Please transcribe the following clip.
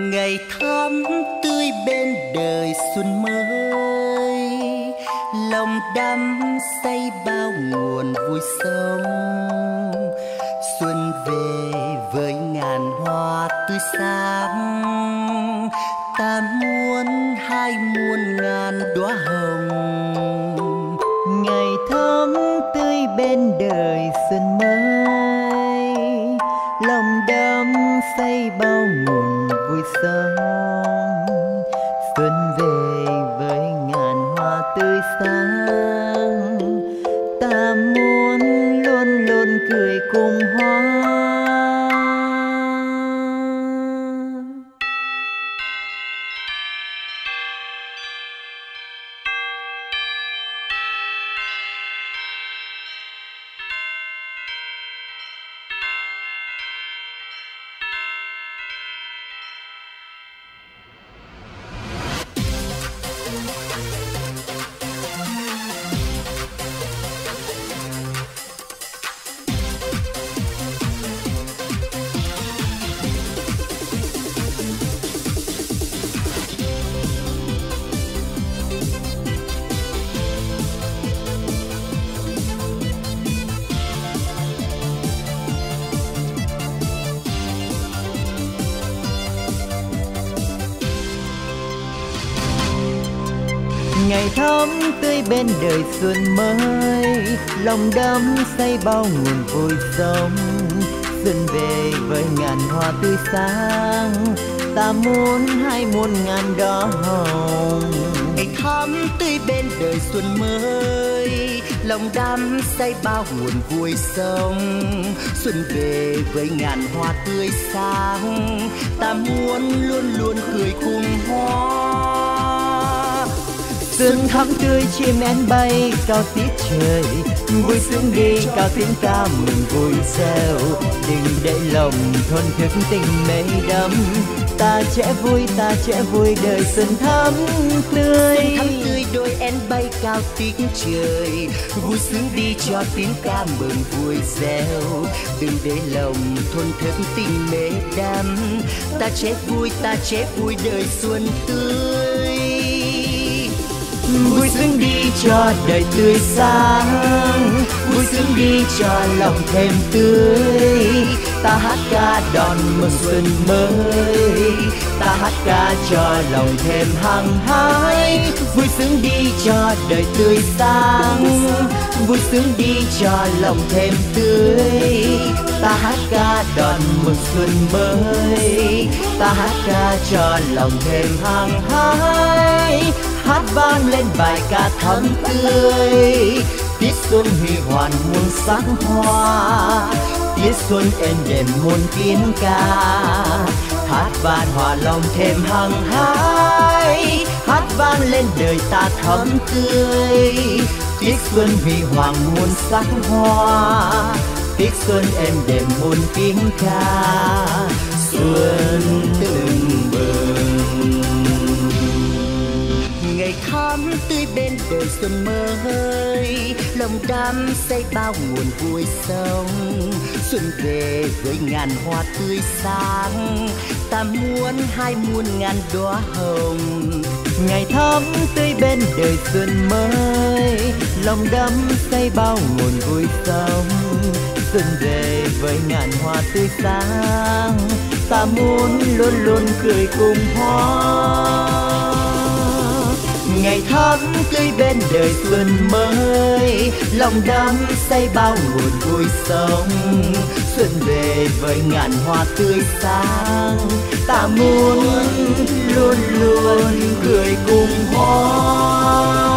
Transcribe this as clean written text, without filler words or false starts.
ngày thắm tươi bên đời xuân mới, lòng đắm say bao nguồn vui sống. Xuân về với ngàn hoa tươi sáng, ta muốn hai muôn ngàn đóa hồng. Ngày thắm tươi bên đời xuân mới, lòng đắm say bao nguồn vui sống. Xuân về với ngàn hoa tươi sáng, ta muốn luôn luôn cười cùng hoa. Ngày thắm tươi bên đời xuân mới, lòng đắm say bao nguồn vui sống. Xuân về với ngàn hoa tươi sáng, ta muốn hai muôn ngàn đóa hồng. Ngày thắm tươi bên đời xuân mới, lòng đắm say bao nguồn vui sống. Xuân về với ngàn hoa tươi sáng, ta muốn luôn luôn cười cùng hoa. Xuân thắm tươi chim én bay cao tít trời, vui sướng đi cao tiếng ca mừng vui reo. Đừng để lòng thôn thức tình mê đắm, ta trẻ vui đời xuân thắm tươi. Xuân thắm tươi đôi én bay cao tít trời, vui sướng đi cho tiếng ca mừng vui reo. Đừng để lòng thôn thức tình mê đắm, ta trẻ vui đời xuân tươi. Vui sướng đi cho đời tươi sáng, vui sướng đi cho lòng thêm tươi. Ta hát ca đón mừng xuân mới, ta hát ca cho lòng thêm hăng hái. Vui sướng đi cho đời tươi sáng, vui sướng đi cho lòng thêm tươi. Ta hát ca đón mừng xuân mới, ta hát ca cho lòng thêm hăng hái. Hát vang lên bài ca thắm tươi, tiết xuân huy hoàn muôn sắc hoa, tiết xuân êm đềm muôn tiếng ca. Hát vang hòa lòng thêm hăng hái, hát vang lên đời ta thắm tươi, tiết xuân huy hoàng muôn sắc hoa, tiết xuân êm đềm muôn tiếng ca. Xuân từng bừng, ngày thắm tươi bên đời xuân mới, lòng đắm say bao nguồn vui sống. Xuân về với ngàn hoa tươi sáng, ta muốn hai muôn ngàn đóa hồng. Ngày thắm tươi bên đời xuân mới, lòng đắm say bao nguồn vui sống. Xuân về với ngàn hoa tươi sáng, ta muốn luôn luôn cười cùng hoa. Ngày thắm tươi bên đời xuân mới, lòng đắm say bao nguồn vui sống. Xuân về với ngàn hoa tươi sáng, ta muốn luôn luôn cười cùng hoa.